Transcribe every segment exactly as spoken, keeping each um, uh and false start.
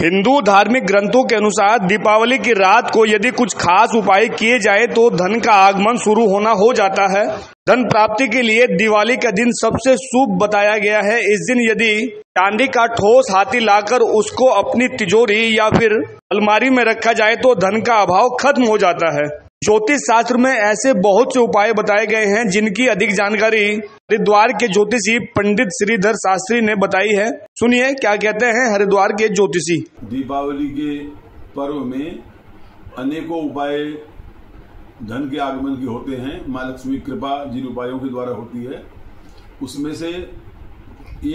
हिंदू धार्मिक ग्रंथों के अनुसार दीपावली की रात को यदि कुछ खास उपाय किए जाए तो धन का आगमन शुरू होना हो जाता है। धन प्राप्ति के लिए दिवाली का दिन सबसे शुभ बताया गया है। इस दिन यदि चांदी का ठोस हाथी लाकर उसको अपनी तिजोरी या फिर अलमारी में रखा जाए तो धन का अभाव खत्म हो जाता है। ज्योतिष शास्त्र में ऐसे बहुत से उपाय बताए गए हैं जिनकी अधिक जानकारी हरिद्वार के ज्योतिषी पंडित श्रीधर शास्त्री ने बताई है। सुनिए क्या कहते हैं हरिद्वार के ज्योतिषी। दीपावली के पर्व में अनेकों उपाय धन के आगमन के होते हैं। माँ लक्ष्मी कृपा जिन उपायों के द्वारा होती है उसमें से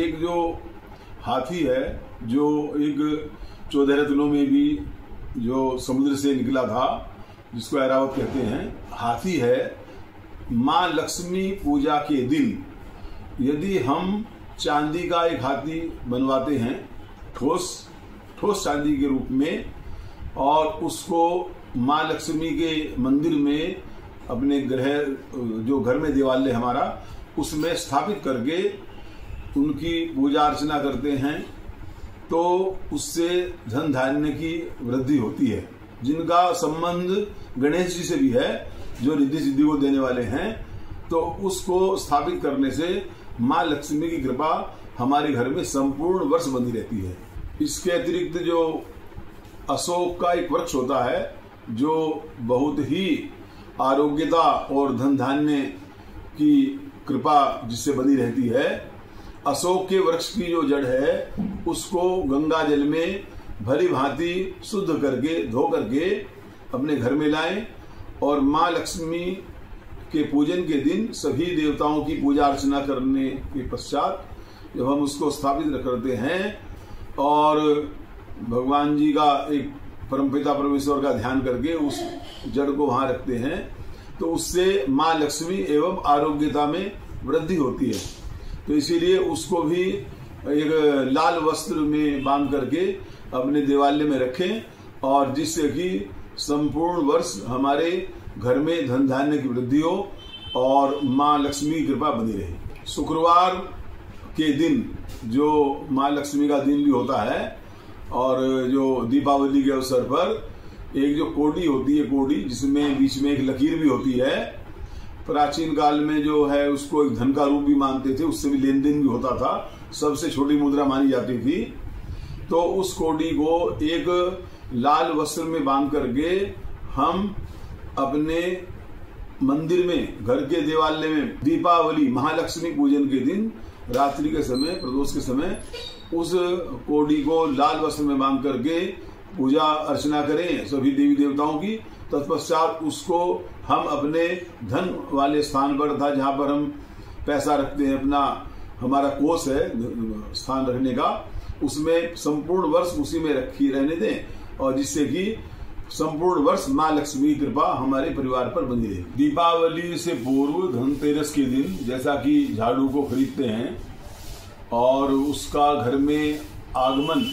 एक जो हाथी है जो एक चौदह रत्नों में भी जो समुद्र से निकला था जिसको ऐरावत कहते हैं, हाथी है। माँ लक्ष्मी पूजा के दिन यदि हम चांदी का एक हाथी बनवाते हैं ठोस ठोस चांदी के रूप में और उसको माँ लक्ष्मी के मंदिर में अपने गृह जो घर में देवालय हमारा उसमें स्थापित करके उनकी पूजा अर्चना करते हैं तो उससे धन धान्य की वृद्धि होती है, जिनका संबंध गणेश जी से भी है जो रिद्धि सिद्धि को देने वाले हैं। तो उसको स्थापित करने से माँ लक्ष्मी की कृपा हमारे घर में संपूर्ण वर्ष बनी रहती है। इसके अतिरिक्त जो अशोक का एक वृक्ष होता है जो बहुत ही आरोग्यता और धन धान्य की कृपा जिससे बनी रहती है, अशोक के वृक्ष की जो जड़ है उसको गंगा जल में भरी भांति शुद्ध करके धो करके अपने घर में लाएं और माँ लक्ष्मी के पूजन के दिन सभी देवताओं की पूजा अर्चना करने के पश्चात जब हम उसको स्थापित करते हैं और भगवान जी का एक परमपिता परमेश्वर का ध्यान करके उस जड़ को वहाँ रखते हैं तो उससे माँ लक्ष्मी एवं आरोग्यता में वृद्धि होती है। तो इसीलिए उसको भी एक लाल वस्त्र में बांध करके अपने देवालय में रखें और जिससे कि संपूर्ण वर्ष हमारे घर में धन धान्य की वृद्धि हो और माँ लक्ष्मी की कृपा बनी रहे। शुक्रवार के दिन जो माँ लक्ष्मी का दिन भी होता है और जो दीपावली के अवसर पर एक जो कोडी होती है, कोडी जिसमें बीच में एक लकीर भी होती है, प्राचीन काल में जो है उसको एक धन का रूप भी मानते थे, उससे भी लेन देन भी होता था, सबसे छोटी मुद्रा मानी जाती थी। तो उस कोडी को एक लाल वस्त्र में बांध करके हम अपने मंदिर में घर के देवालय में दीपावली महालक्ष्मी पूजन के दिन रात्रि के समय प्रदोष के समय उस कोडी को लाल वस्त्र में बांध करके पूजा अर्चना करें सभी देवी देवताओं की। तत्पश्चात उसको हम अपने धन वाले स्थान पर था जहाँ पर हम पैसा रखते हैं, अपना हमारा कोष है स्थान रखने का, उसमें संपूर्ण वर्ष उसी में रखी रहने दें और जिससे कि संपूर्ण वर्ष माँ लक्ष्मी की कृपा हमारे परिवार पर बनी रहे। दीपावली से पूर्व धनतेरस के दिन जैसा कि झाड़ू को खरीदते हैं और उसका घर में आगमन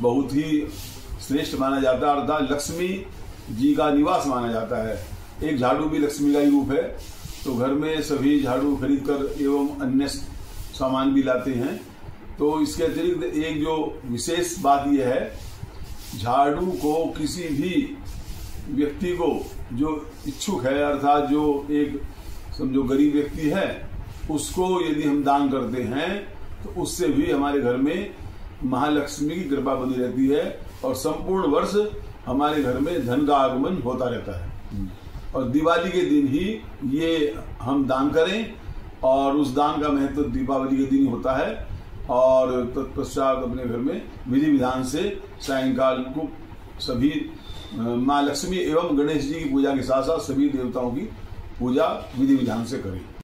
बहुत ही श्रेष्ठ माना जाता है, अर्थात लक्ष्मी जी का निवास माना जाता है। एक झाड़ू भी लक्ष्मी का ही रूप है तो घर में सभी झाड़ू खरीद कर एवं अन्य सामान भी लाते हैं। तो इसके अतिरिक्त एक जो विशेष बात यह है, झाड़ू को किसी भी व्यक्ति को जो इच्छुक है अर्थात जो एक समझो गरीब व्यक्ति है उसको यदि हम दान करते हैं तो उससे भी हमारे घर में महालक्ष्मी की कृपा बनी रहती है और संपूर्ण वर्ष हमारे घर में धन का आगमन होता रहता है। और दिवाली के दिन ही ये हम दान करें और उस दान का महत्व दीपावली के दिन होता है और तत्पश्चात अपने घर में विधि विधान से सायंकाल को सभी माँ लक्ष्मी एवं गणेश जी की पूजा के साथ साथ सभी देवताओं की पूजा विधि विधान से करें।